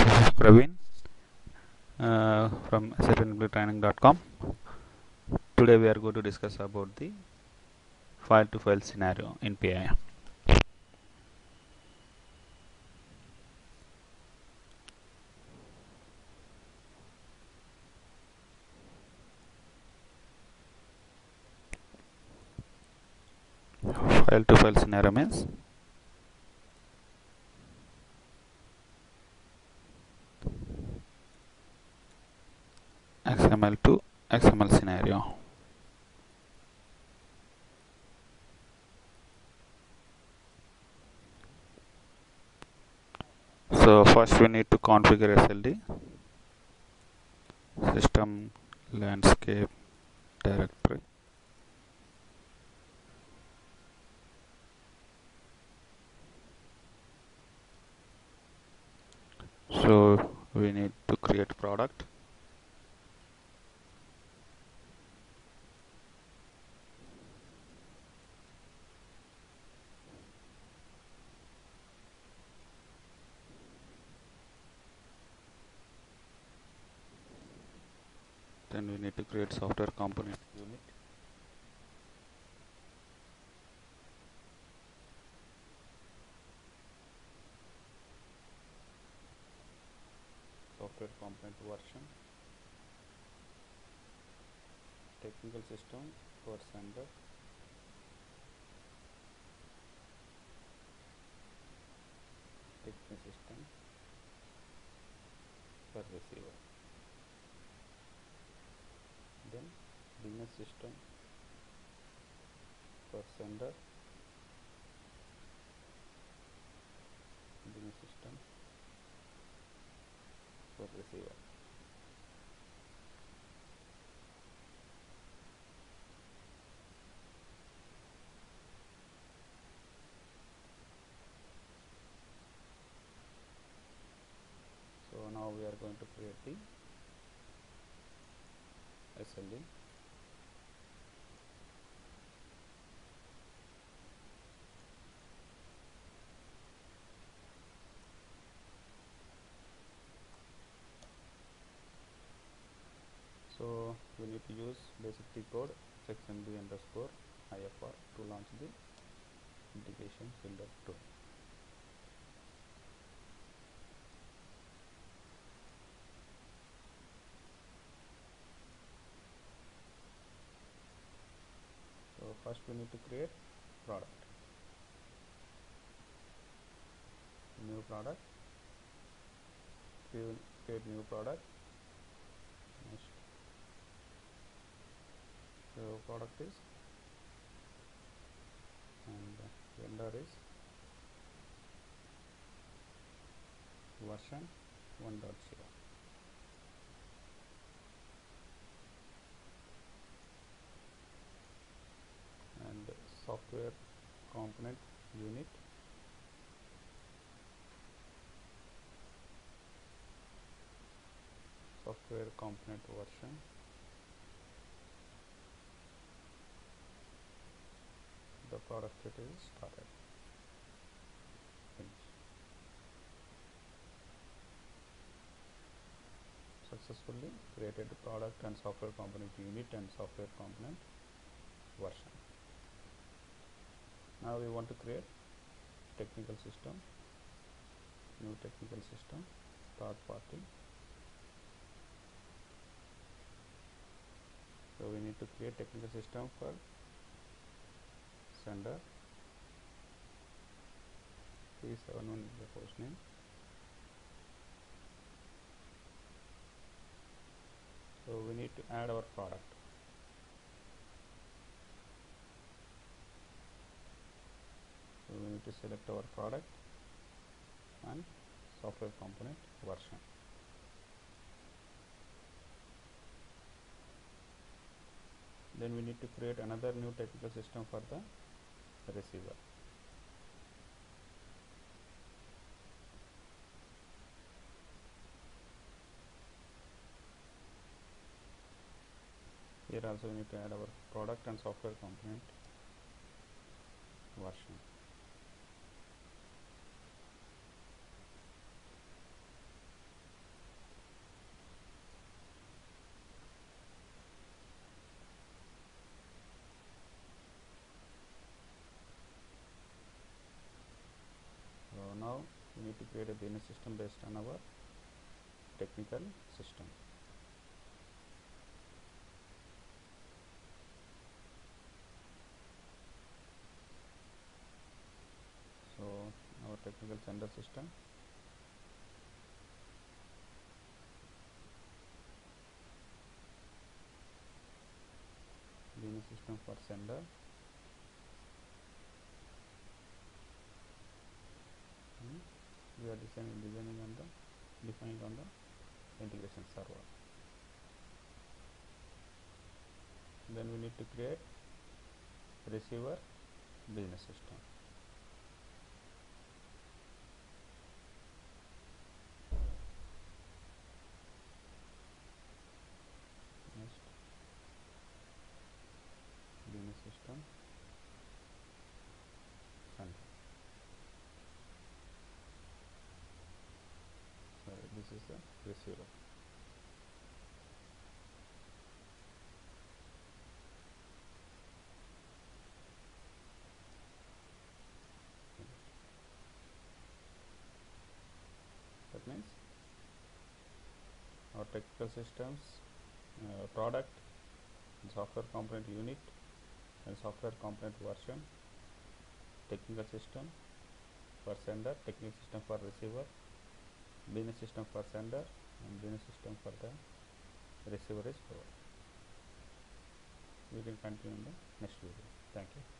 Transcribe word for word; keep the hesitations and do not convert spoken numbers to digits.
This is Praveen uh, from S L D training dot com. Today we are going to discuss about the file to file scenario in P I M. File to file scenario means X M L to X M L scenario. So first we need to configure S L D, System Landscape Directory. So we need to create product. Then we need to create software component unit. Software component version. Technical system for sender. Technical system for receiver. Then business system for sender, business system for receiver. So now we are going to create the S L D. So we need to use basic T code section B underscore I F R to launch the integration builder tool. First we need to create product, new product, create new product, next, so product is, and vendor is version one point zero. Software component unit, software component version, the product it is started. Finish. Successfully created the product and software component unit and software component version. Now we want to create technical system, new technical system, third party. So we need to create technical system for sender. P seventy-one is the host name. So we need to add our product. We need to select our product and software component version. Then we need to create another new technical system for the receiver. Here also we need to add our product and software component version. need to create a business system based on our technical system. So our technical center system. Business system for sender. We are designing, designing on the defined on the integration server. Then we need to create receiver business system. Next, business system center. This is the receiver. That means our technical systems, uh, product, and software component unit, and software component version, technical system for sender, technical system for receiver, business system for sender, and business system for the receiver is over. We can continue in the next video. Thank you.